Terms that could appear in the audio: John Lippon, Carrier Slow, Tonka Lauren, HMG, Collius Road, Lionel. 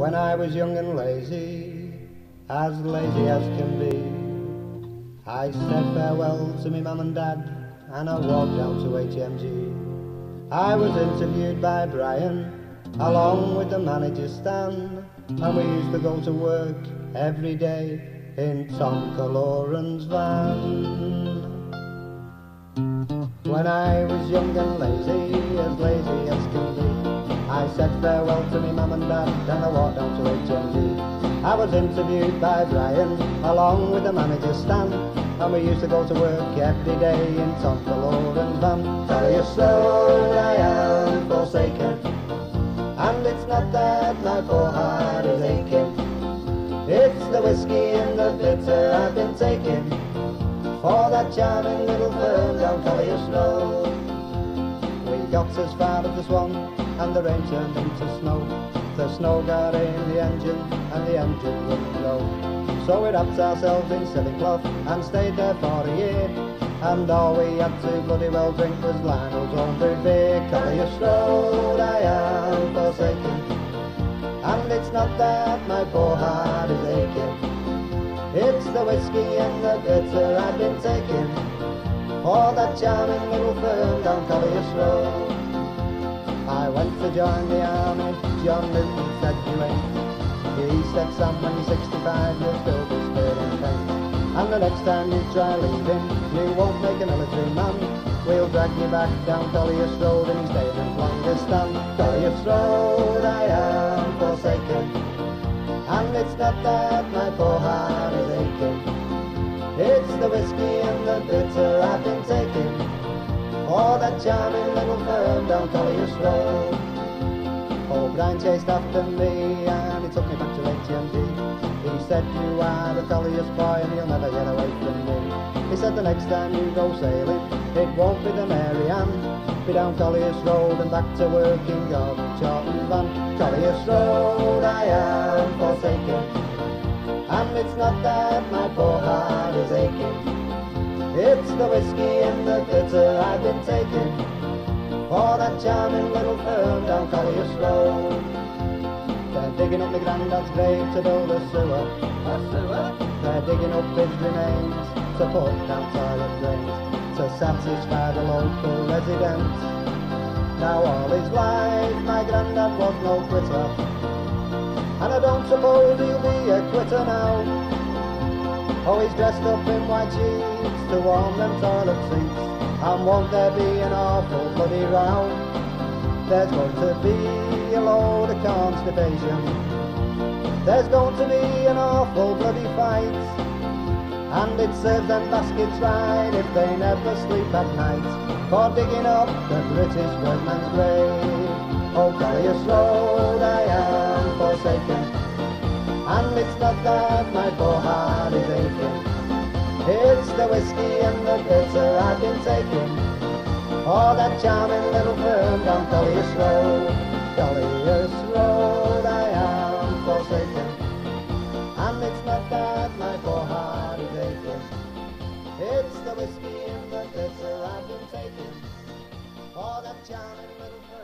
When I was young and lazy, as lazy as can be, I said farewell to me mum and dad, and I walked down to HMG. I was interviewed by Brian, along with the manager Stan, and we used to go to work every day in Tonka Lauren's van. When I was young and lazy as can be, I said farewell to me mum and dad, then I walked down to HMG. I was interviewed by Brian, along with the manager Stan, and we used to go to work every day in Tonka Lauren's van. Carrier Slow, I am forsaken, and it's not that my poor heart is aching, it's the whiskey and the bitter I've been taking, for that charming little firm down Collius Road. We got as far as the Swan, and the rain turned into snow. The snow got in the engine, and the engine wouldn't go. So we wrapped ourselves in silly cloth and stayed there for a year, and all we had to bloody well drink was Lionel's own brewed beer. Collius Road, I am forsaken, and it's not that my poor heart is aching, it's the whiskey and the bitter I've been taking, for that charming little firm down Collius Road. I went to join the army, John Lippon said you ain't. He said, Sam, when you're 65, you'll still be stirring pain. And the next time you try leaving, you won't make a military man. We'll drag you back down Collius Road and his statement's longest stand. Collius Road, I am forsaken, and it's not that my poor heart is aching, it's the whiskey and the bitter I've been taking, for that charming little firm down Collius Road. Old Brian chased after me, and he took me back to HMG. He said, you are the Collius boy, and you'll never get away from me. He said, the next time you go sailing, it won't be the Mary Ann, be down Collius Road and back to work in Gordon Chorton's van. Collius Road, I am forsaken, and it's not that my poor heart is aching, it's the whiskey and the bitter I've been taking, for that charming little firm down Collius Road. They're digging up my granddad's grave to build a sewer, a sewer. They're digging up his remains to put down toilet drains, to satisfy the local residents. Now all his life my granddad was no quitter, and I don't suppose he'll be a quitter now. Oh, he's dressed up in white sheets to warm them toilet seats, and won't there be an awful bloody row? There's going to be a load of constipation, there's going to be an awful bloody fight, and it serves them baskets right if they never sleep at night, for digging up the British workman's grave. Oh, Collius Road, I am forsaken, and it's not that my poor heart is aching, it's the whiskey and the bitter I've been taking, for that charming little firm down Collius Road. Collius Road, I am forsaken, and it's not that my poor heart is aching, it's the whiskey and the bitter I've been taking, for that charming little firm.